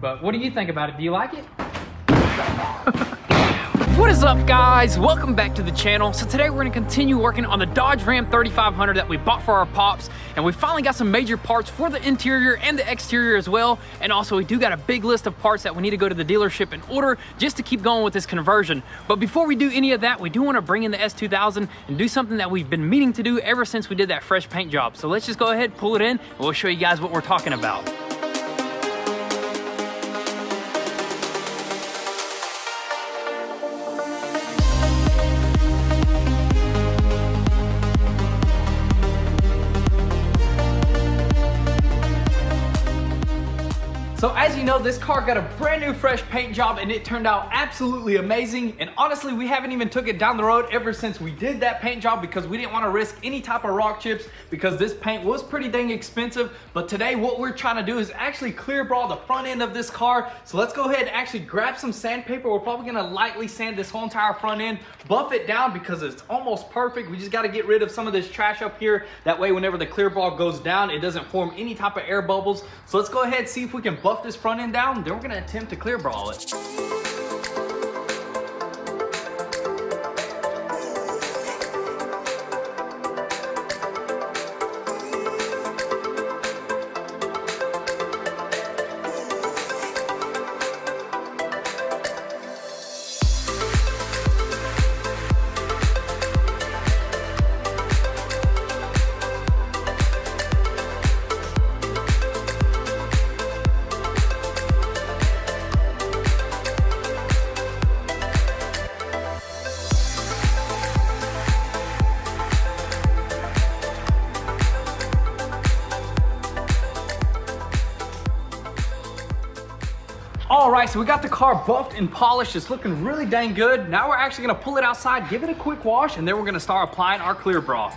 But what do you think about it? Do you like it? What is up, guys? Welcome back to the channel. So today we're gonna continue working on the Dodge Ram 3500 that we bought for our pops, and we finally got some major parts for the interior and the exterior as well. And also we do got a big list of parts that we need to go to the dealership and order just to keep going with this conversion. But before we do any of that, we do wanna bring in the S2000 and do something that we've been meaning to do ever since we did that fresh paint job. So let's just go ahead, pull it in, and we'll show you guys what we're talking about. So as you know, this car got a brand new fresh paint job and it turned out absolutely amazing. And honestly, we haven't even took it down the road ever since we did that paint job because we didn't want to risk any type of rock chips because this paint was pretty dang expensive. But today what we're trying to do is actually clear brawl the front end of this car. So let's go ahead and actually grab some sandpaper. We're probably gonna lightly sand this whole entire front end, buff it down because it's almost perfect. We just gotta get rid of some of this trash up here. That way whenever the clear brawl goes down, it doesn't form any type of air bubbles. So let's go ahead and see if we can buff this front end down, then we're gonna attempt to clear brawl it. All right, so we got the car buffed and polished. It's looking really dang good. Now we're actually gonna pull it outside, give it a quick wash, and then we're gonna start applying our clear brawl.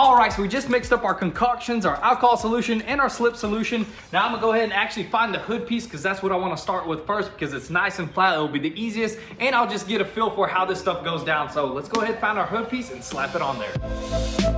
All right, so we just mixed up our concoctions, our alcohol solution and our slip solution. Now I'm gonna go ahead and actually find the hood piece because that's what I wanna start with first because it's nice and flat, it'll be the easiest, and I'll just get a feel for how this stuff goes down. So let's go ahead and find our hood piece and slap it on there.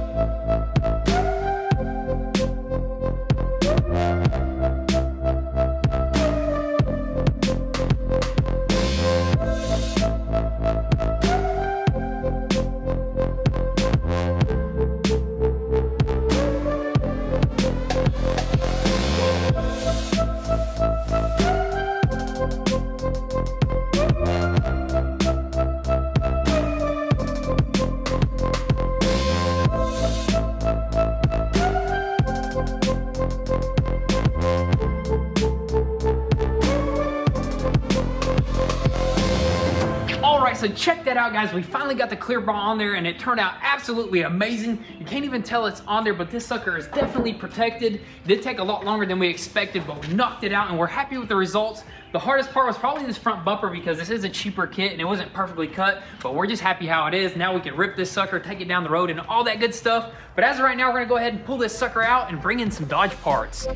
So check that out, guys. We finally got the clear brawl on there and it turned out absolutely amazing. You can't even tell it's on there, but this sucker is definitely protected. It did take a lot longer than we expected, but we knocked it out and we're happy with the results. The hardest part was probably this front bumper because this is a cheaper kit and it wasn't perfectly cut, but we're just happy how it is. Now we can rip this sucker, take it down the road and all that good stuff. But as of right now, we're gonna go ahead and pull this sucker out and bring in some Dodge parts.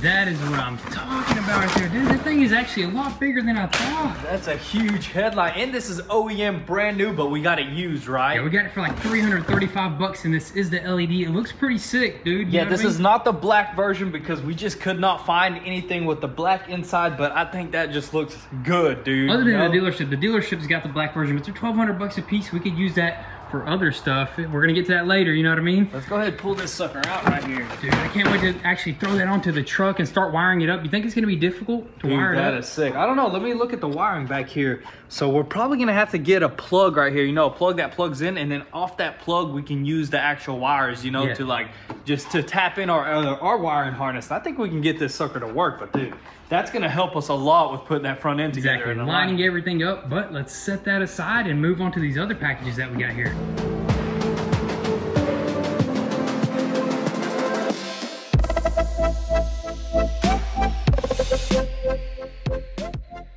That is what I'm talking about right there. Dude, that thing is actually a lot bigger than I thought. That's a huge headlight. And this is OEM brand new, but we got it used, right? Yeah, we got it for like 335 bucks, and this is the LED. It looks pretty sick, dude. You know this is not the black version because we just could not find anything with the black inside, but I think that just looks good, dude. Other than the dealership's got the black version, but they're 1,200 bucks a piece. We could use that for other stuff. We're gonna get to that later, you know what I mean? Let's go ahead and pull this sucker out right here. Dude, I can't wait to actually throw that onto the truck and start wiring it up. You think it's gonna be difficult to wire it up? That is sick. I don't know, let me look at the wiring back here. So we're probably gonna have to get a plug right here, you know, a plug that plugs in, and then off that plug we can use the actual wires, you know, to like, just to tap in our wiring harness. I think we can get this sucker to work, but dude, that's gonna help us a lot with putting that front end together. Exactly, lining everything up, but let's set that aside and move on to these other packages that we got here.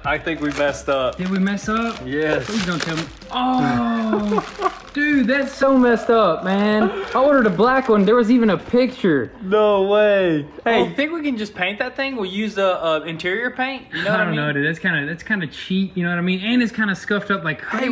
I think we messed up. Did we mess up? Yes. Please don't tell me. Oh, dude, that's so messed up, man. I ordered a black one. There was even a picture. No way. Hey, you think we can just paint that thing? We'll use the interior paint. You know what I mean? I don't know, dude. That's kind of cheap. You know what I mean? And it's kind of scuffed up like crazy. Hey,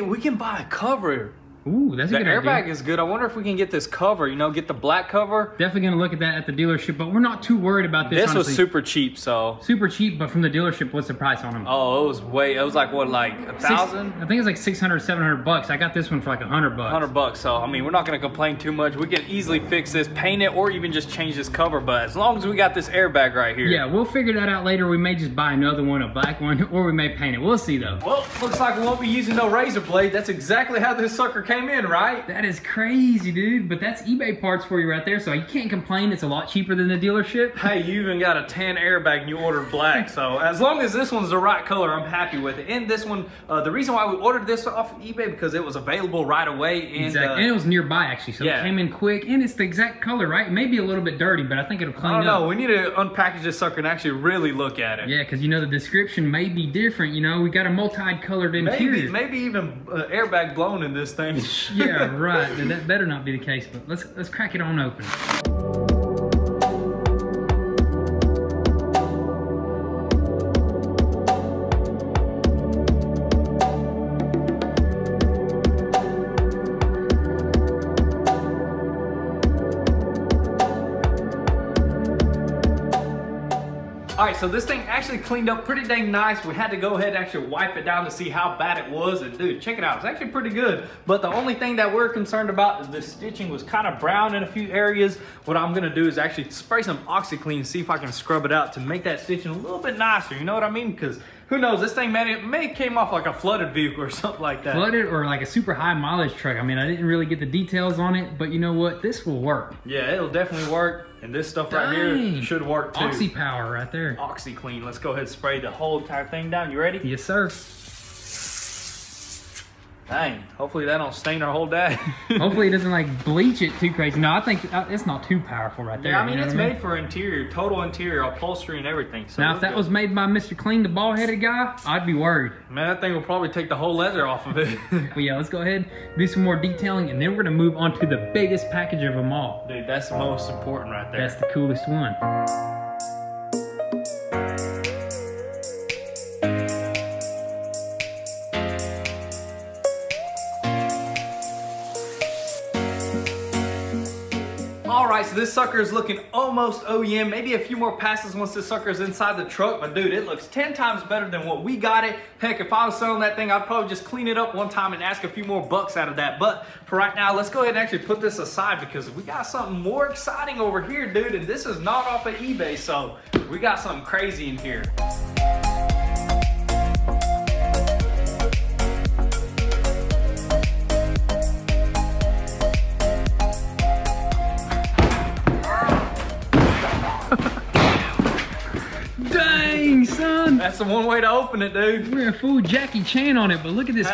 we can buy a cover. Ooh, that's a good idea. The airbag is good. I wonder if we can get this cover, you know, get the black cover. Definitely going to look at that at the dealership, but we're not too worried about this, honestly. This was super cheap, so. Super cheap, but from the dealership, what's the price on them? Oh, it was like, what, like $1,000? I think it's like 600, 700 bucks. I got this one for like 100 bucks. 100 bucks, so, I mean, we're not going to complain too much. We can easily fix this, paint it, or even just change this cover, but as long as we got this airbag right here. Yeah, we'll figure that out later. We may just buy another one, a black one, or we may paint it. We'll see, though. Well, looks like we won't be using no razor blade. That's exactly how this sucker came in, right? That is crazy, dude, but that's eBay parts for you right there, so you can't complain. It's a lot cheaper than the dealership. Hey, you even got a tan airbag and you ordered black, so as long as this one's the right color, I'm happy with it. And this one, the reason why we ordered this off of eBay because it was available right away. And, and it was nearby, actually, so yeah, it came in quick, and it's the exact color, right? Maybe a little bit dirty, but I think it'll clean up. I don't know. We need to unpackage this sucker and actually really look at it. Yeah, because, you know, the description may be different, you know? We got a multi-colored interior. Maybe even airbag blown in this thing. Yeah, right. That better not be the case, but let's crack it on open. All right, so this thing actually cleaned up pretty dang nice. We had to go ahead and actually wipe it down to see how bad it was. And dude, check it out, it's actually pretty good. But the only thing that we're concerned about is the stitching was kind of brown in a few areas. What I'm gonna do is actually spray some OxiClean, see if I can scrub it out to make that stitching a little bit nicer, you know what I mean? Because who knows, this thing, man, it may came off like a flooded vehicle or something like that. Flooded or like a super high mileage truck. I mean, I didn't really get the details on it, but you know what? This will work. Yeah, it'll definitely work. And this stuff right here should work too. Oxy power right there. OxiClean. Let's go ahead and spray the whole entire thing down. You ready? Yes, sir. Dang, hopefully that don't stain our whole day. Hopefully it doesn't like bleach it too crazy. No, I think it's not too powerful right there. Yeah, I mean, it's made for interior, total interior, upholstery and everything. So now if that was made by Mr. Clean, the bald-headed guy, I'd be worried. Man, that thing will probably take the whole leather off of it. But yeah, let's go ahead, do some more detailing, and then we're gonna move on to the biggest package of them all. Dude, that's the most important right there. That's the coolest one. So this sucker is looking almost OEM. Maybe a few more passes once this sucker is inside the truck, but dude, it looks 10 times better than what we got it. Heck, if I was selling that thing, I'd probably just clean it up one time and ask a few more bucks out of that. But for right now, let's go ahead and actually put this aside because we got something more exciting over here, dude, and this is not off of eBay, so we got something crazy in here. That's the one way to open it, dude. We're gonna fool Jackie Chan on it, but look at this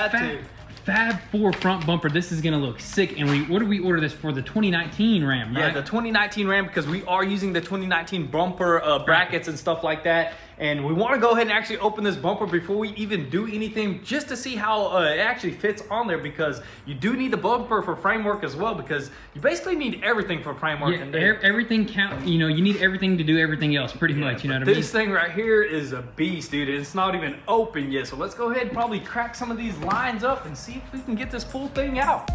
Fab 4 front bumper. This is gonna look sick. And what did we order this for? The 2019 Ram, right? Yeah, the 2019 Ram, because we are using the 2019 bumper brackets and stuff like that. And we want to go ahead and actually open this bumper before we even do anything just to see how it actually fits on there, because you do need the bumper for framework as well, because you basically need everything for framework. Yeah, everything counts, you know, you need everything to do everything else pretty much, you know what I mean? This thing right here is a beast, dude. It's not even open yet, so let's go ahead and probably crack some of these lines up and see if we can get this full thing out.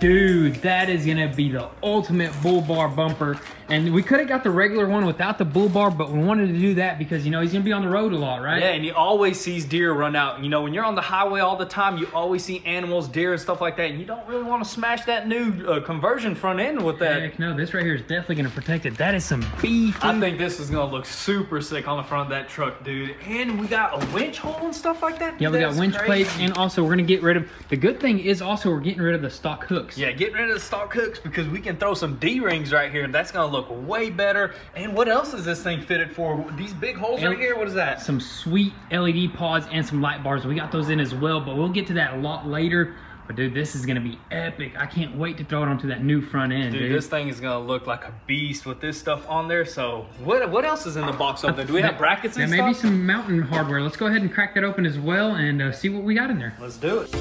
Dude, that is gonna be the ultimate bull bar bumper. And we could have got the regular one without the bull bar, but we wanted to do that because, you know, he's gonna be on the road a lot, right? Yeah, and he always sees deer run out. You know, when you're on the highway all the time, you always see animals, deer, and stuff like that, and you don't really want to smash that new conversion front end with that. Heck no, this right here is definitely gonna protect it. That is some beef. I think this is gonna look super sick on the front of that truck, dude. And we got a winch hole and stuff like that. Dude, yeah, we got winch plates, and also we're gonna get rid of, the good thing is also we're getting rid of the stock hooks. Yeah, getting rid of the stock hooks because we can throw some D-rings right here, and that's gonna look way better. And what else is this thing fitted for? These big holes right here, what is that? Some sweet LED pods and some light bars. We got those in as well, but we'll get to that a lot later. But dude, this is gonna be epic. I can't wait to throw it onto that new front end. Dude, this thing is gonna look like a beast with this stuff on there. So what else is in the box up there? Do we have brackets and stuff? Maybe some mountain hardware. Let's go ahead and crack that open as well and see what we got in there. Let's do it.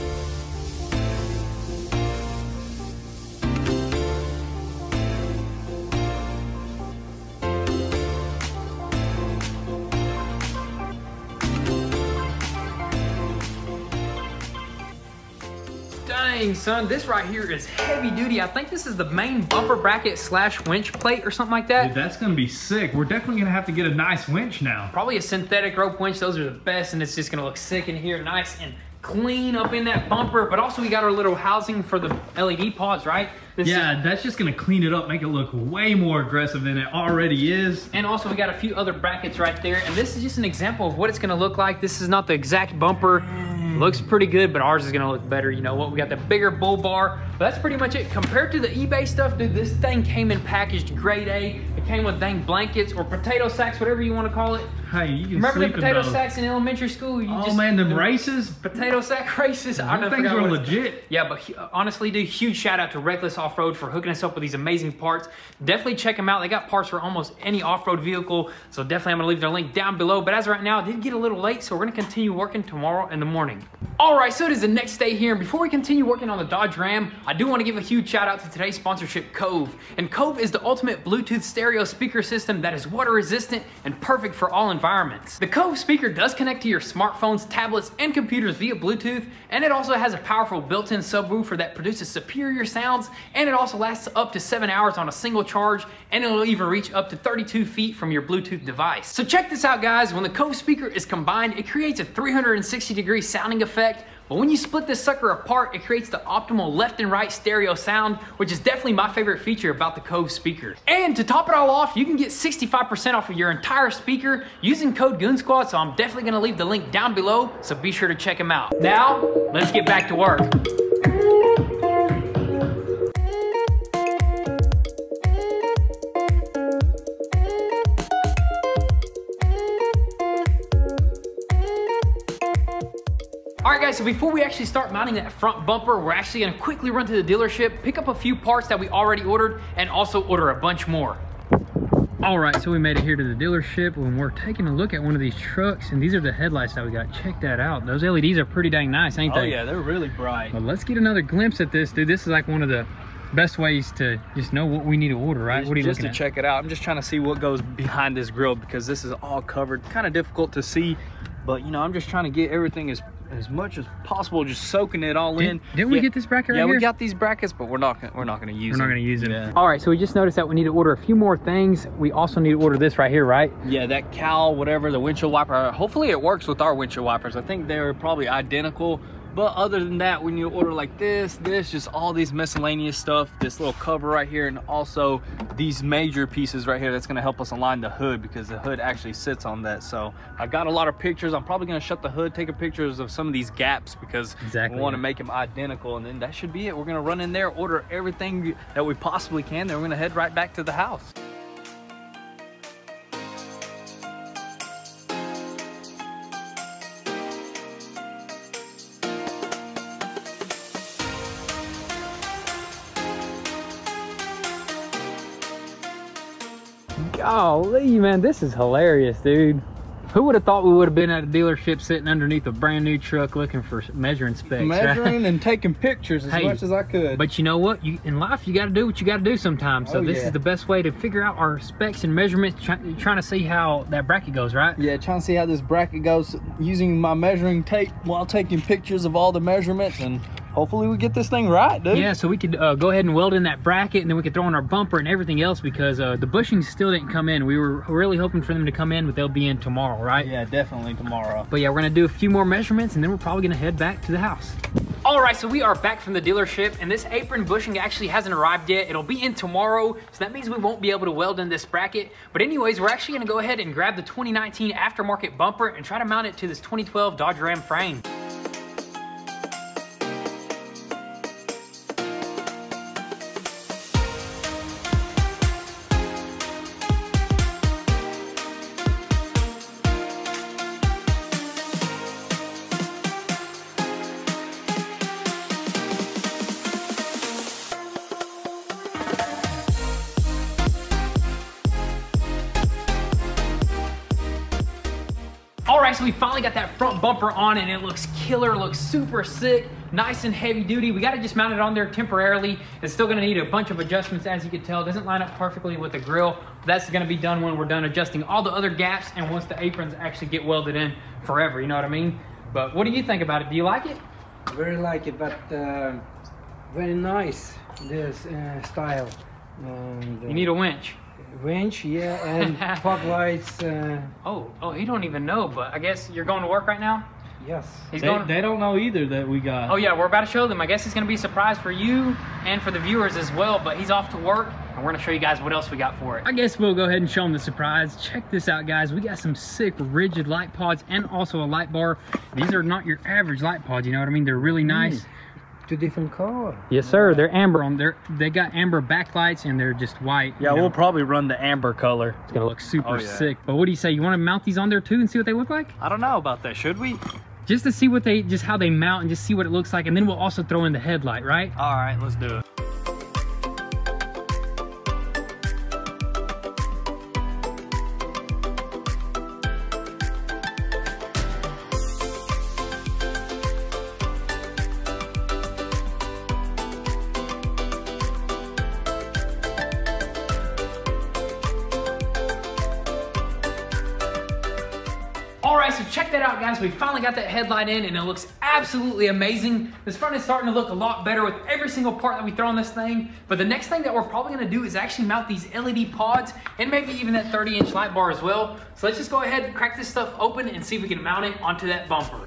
Dang, son, this right here is heavy duty. I think this is the main bumper bracket slash winch plate or something like that. Dude, that's gonna be sick. We're definitely gonna have to get a nice winch now. Probably a synthetic rope winch. Those are the best, and it's just gonna look sick in here, nice and clean up in that bumper. But also we got our little housing for the LED pods, right? Yeah, that's just gonna clean it up, make it look way more aggressive than it already is. And also we got a few other brackets right there, and this is just an example of what it's gonna look like. This is not the exact bumper. Looks pretty good, but ours is gonna look better. You know what? We got the bigger bull bar, but that's pretty much it. Compared to the eBay stuff, dude, this thing came in packaged grade A. It came with dang blankets or potato sacks, whatever you wanna call it. Hey, you can remember the potato sacks in elementary school? You the races? Potato sack races. Those things were legit. Yeah, but honestly, dude, huge shout out to Reckless Off-Road for hooking us up with these amazing parts. Definitely check them out. They got parts for almost any off-road vehicle, so definitely I'm gonna leave their link down below. But as of right now, I did get a little late, so we're gonna continue working tomorrow in the morning. All right, so it is the next day here, and before we continue working on the Dodge Ram, I do want to give a huge shout out to today's sponsorship, Cove. And Cove is the ultimate Bluetooth stereo speaker system that is water resistant and perfect for all environments. The Cove speaker does connect to your smartphones, tablets, and computers via Bluetooth, and it also has a powerful built-in subwoofer that produces superior sounds, and it also lasts up to 7 hours on a single charge, and it'll even reach up to 32 feet from your Bluetooth device. So check this out, guys. When the Cove speaker is combined, it creates a 360-degree sounding effect. But when you split this sucker apart, it creates the optimal left and right stereo sound, which is definitely my favorite feature about the Cove speaker. And to top it all off, you can get 65% off of your entire speaker using code Goonzquad, so I'm definitely gonna leave the link down below, so be sure to check them out. Now, let's get back to work. Alright guys, so before we actually start mounting that front bumper, we're actually going to quickly run to the dealership, pick up a few parts that we already ordered, and also order a bunch more. Alright, so we made it here to the dealership, and we're taking a look at one of these trucks, and these are the headlights that we got. Check that out. Those LEDs are pretty dang nice, ain't they? Oh yeah, they're really bright. Well, let's get another glimpse at this, dude. This is like one of the best ways to just know what we need to order, right? What are you looking at? Just to check it out. I'm just trying to see what goes behind this grill, because this is all covered. Kind of difficult to see, but you know, I'm just trying to get everything as much as possible, just soaking it all in. Didn't we get this bracket right here? Yeah, we got these brackets, but we're not gonna use it. Yeah. All right, so we just noticed that we need to order a few more things. We also need to order this right here, right? Yeah, that cowl, whatever, the windshield wiper. Hopefully it works with our windshield wipers. I think they're probably identical. But other than that, when you order like this, just all these miscellaneous stuff, this little cover right here, and also these major pieces right here, that's gonna help us align the hood, because the hood actually sits on that. So I got a lot of pictures. I'm probably gonna shut the hood, take pictures of some of these gaps, because we wanna make them identical, and then that should be it. We're gonna run in there, order everything that we possibly can, then we're gonna head right back to the house. Golly, man, this is hilarious, dude. Who would have thought we would have been at a dealership sitting underneath a brand new truck looking for measuring specs? Measuring, right? And taking pictures as much as I could. But you know what? In life, you got to do what you got to do sometimes. So this is the best way to figure out our specs and measurements, trying to see how that bracket goes, right? Yeah, trying to see how this bracket goes using my measuring tape while taking pictures of all the measurements, and hopefully we get this thing right, dude. Yeah, so we could go ahead and weld in that bracket, and then we could throw in our bumper and everything else, because the bushings still didn't come in. We were really hoping for them to come in, but they'll be in tomorrow, right? Yeah, definitely tomorrow. But yeah, we're gonna do a few more measurements, and then we're probably gonna head back to the house. All right, so we are back from the dealership, and this apron bushing actually hasn't arrived yet. It'll be in tomorrow, so that means we won't be able to weld in this bracket. But anyways, we're actually gonna go ahead and grab the 2019 aftermarket bumper and try to mount it to this 2012 Dodge Ram frame. so we finally got that front bumper on and it looks killer, looks super sick, nice and heavy duty. We got to just mount it on there temporarily. It's still going to need a bunch of adjustments, as you can tell. It doesn't line up perfectly with the grill. That's going to be done when we're done adjusting all the other gaps and once the aprons actually get welded in forever, you know what I mean? But what do you think about it? Do you like it? I very like it, but very nice, this style. And, you need a winch. Winch, yeah, and fog lights. Oh, he don't even know, but I guess you're going to work right now? Yes. They don't know either that we got. Oh, yeah, we're about to show them. I guess it's going to be a surprise for you and for the viewers as well, but he's off to work, and we're going to show you guys what else we got for it. I guess we'll go ahead and show them the surprise. Check this out, guys. We got some sick rigid light pods and also a light bar. These are not your average light pods, you know what I mean? They're really nice. Two different color. Yes, sir. They're amber on there. They got amber backlights and they're just white. Yeah, you know? We'll probably run the amber color. It's gonna look super sick. But what do you say? You want to mount these on there too and see what they look like? I don't know about that. Should we? Just to see what they, just how they mount and just see what it looks like, and then we'll also throw in the headlight, right? All right, let's do it. So check that out, guys. We finally got that headlight in and it looks absolutely amazing. This front is starting to look a lot better with every single part that we throw on this thing. But the next thing that we're probably going to do is actually mount these LED pods and maybe even that 30-inch light bar as well. So let's just go ahead and crack this stuff open and see if we can mount it onto that bumper.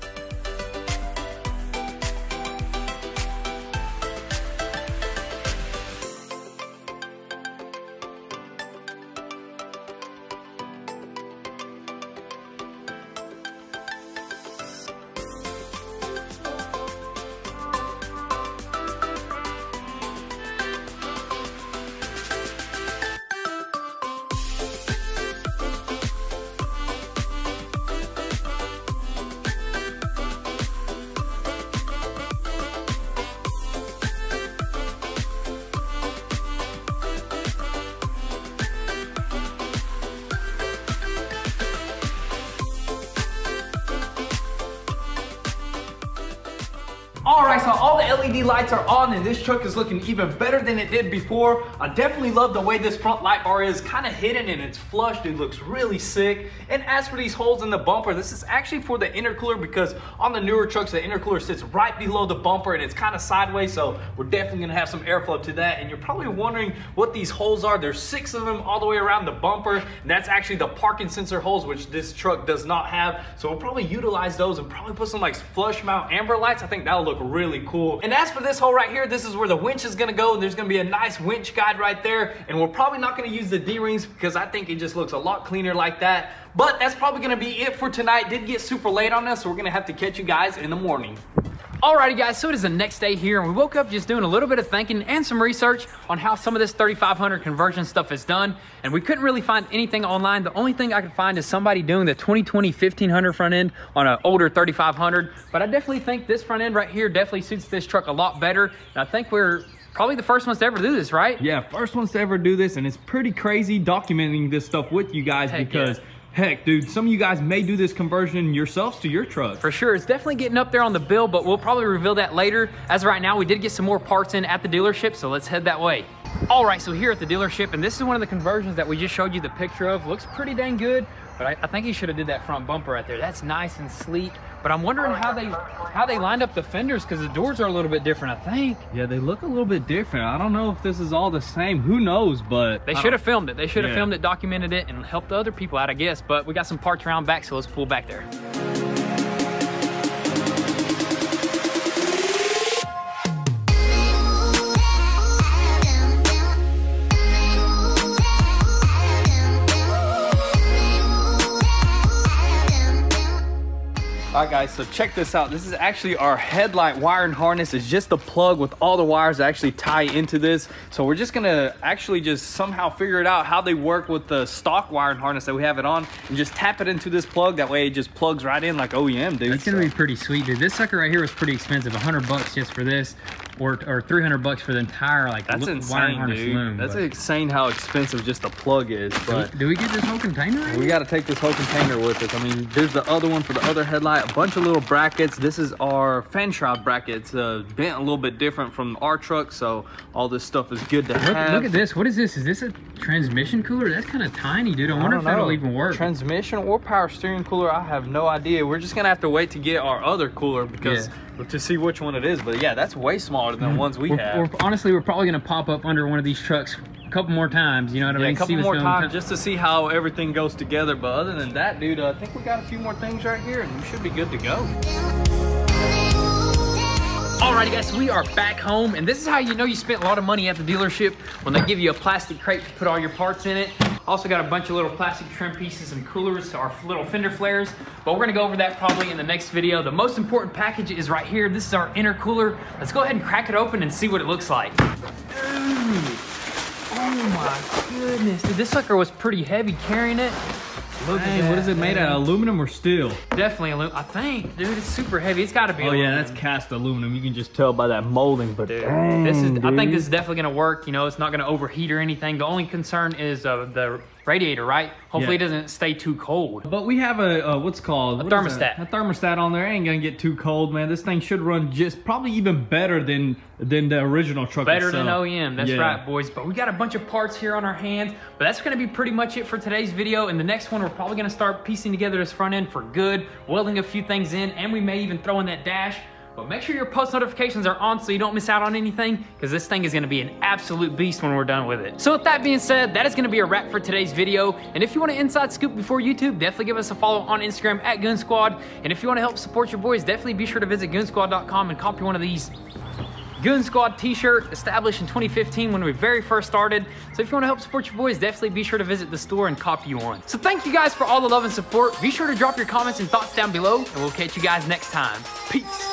Alright, so all the LED lights are on and this truck is looking even better than it did before. I definitely love the way this front light bar is kind of hidden and it's flushed. It looks really sick. And as for these holes in the bumper, this is actually for the intercooler, because on the newer trucks, the intercooler sits right below the bumper and it's kind of sideways, so we're definitely going to have some airflow to that. And you're probably wondering what these holes are. There's 6 of them all the way around the bumper, and that's actually the parking sensor holes, which this truck does not have. So we'll probably utilize those and probably put some like flush mount amber lights. I think that'll look really cool. And as for this hole right here, this is where the winch is gonna go. There's gonna be a nice winch guide right there, and we're probably not gonna use the D-rings because I think it just looks a lot cleaner like that. But that's probably gonna be it for tonight. It did get super late on us, so we're gonna have to catch you guys in the morning. Alrighty guys, so it is the next day here, and we woke up just doing a little bit of thinking and some research on how some of this 3500 conversion stuff is done, and we couldn't really find anything online. The only thing I could find is somebody doing the 2020 1500 front end on an older 3500, but I definitely think this front end right here definitely suits this truck a lot better, and I think we're probably the first ones to ever do this, right? Yeah, first ones to ever do this, and it's pretty crazy documenting this stuff with you guys. Heck, because yeah. Heck, dude, some of you guys may do this conversion yourselves to your truck. For sure. It's definitely getting up there on the bill, but we'll probably reveal that later. As of right now, we did get some more parts in at the dealership, so let's head that way. All right, so here at the dealership, and this is one of the conversions that we just showed you the picture of. Looks pretty dang good, but I think he should have did that front bumper right there. That's nice and sleek, but I'm wondering how they lined up the fenders, because the doors are a little bit different, I think. Yeah, they look a little bit different. I don't know if this is all the same. Who knows, but... They should have filmed it. They should have filmed it, documented it, and helped the other people out, I guess. But we got some parts around back, so let's pull back there. All right, guys, so check this out. This is actually our headlight wiring harness. It's just the plug with all the wires that actually tie into this. So we're just gonna actually just somehow figure it out how they work with the stock wiring harness that we have it on and just tap it into this plug. That way it just plugs right in like OEM, dude. It's gonna be pretty sweet, dude. This sucker right here was pretty expensive, 100 bucks just for this, or 300 bucks for the entire like wiring harness loom. That's insane how expensive just the plug is. But do we get this whole container in? We gotta take this whole container with us. I mean, there's the other one for the other headlight. A bunch of little brackets. This is our fan shroud brackets, bent a little bit different from our truck, so all this stuff is good to have. Look at this. What is this? Is this a transmission cooler? That's kind of tiny, dude. I wonder if that'll even work. Transmission or power steering cooler, I have no idea. We're just gonna have to wait to get our other cooler because to see which one it is. But yeah, that's way smaller than the ones we have. Honestly, we're probably gonna pop up under one of these trucks couple more times, you know what I mean? A couple more times just to see how everything goes together. But other than that, dude, I think we got a few more things right here and we should be good to go. Alrighty guys, so we are back home, and this is how you know you spent a lot of money at the dealership when they give you a plastic crate to put all your parts in it. Also got a bunch of little plastic trim pieces and coolers, our little fender flares, but we're gonna go over that probably in the next video. The most important package is right here. This is our intercooler. Let's go ahead and crack it open and see what it looks like. Oh my goodness, dude, this sucker was pretty heavy carrying it. Look at that. What is it made out of, aluminum or steel? Definitely aluminum, I think. Dude, it's super heavy. It's gotta be aluminum. Yeah, that's cast aluminum. You can just tell by that molding, but dude, dude. I think this is definitely gonna work. You know, it's not gonna overheat or anything. The only concern is the radiator, right? Hopefully it doesn't stay too cold. But we have a what's called? A thermostat. A thermostat on there. It ain't gonna get too cold, man. This thing should run just probably even better than the original truck itself. Better than OEM, that's right, boys. But we got a bunch of parts here on our hands, but that's gonna be pretty much it for today's video. In the next one, we're probably gonna start piecing together this front end for good, welding a few things in, and we may even throw in that dash. But make sure your post notifications are on so you don't miss out on anything, because this thing is gonna be an absolute beast when we're done with it. So with that being said, that is gonna be a wrap for today's video. And if you want an inside scoop before YouTube, definitely give us a follow on Instagram at Goonzquad. And if you wanna help support your boys, definitely be sure to visit goonzquad.com and copy one of these Goonzquad t-shirt, established in 2015 when we very first started. So if you want to help support your boys, definitely be sure to visit the store and copy one. So thank you guys for all the love and support. Be sure to drop your comments and thoughts down below, and we'll catch you guys next time. Peace.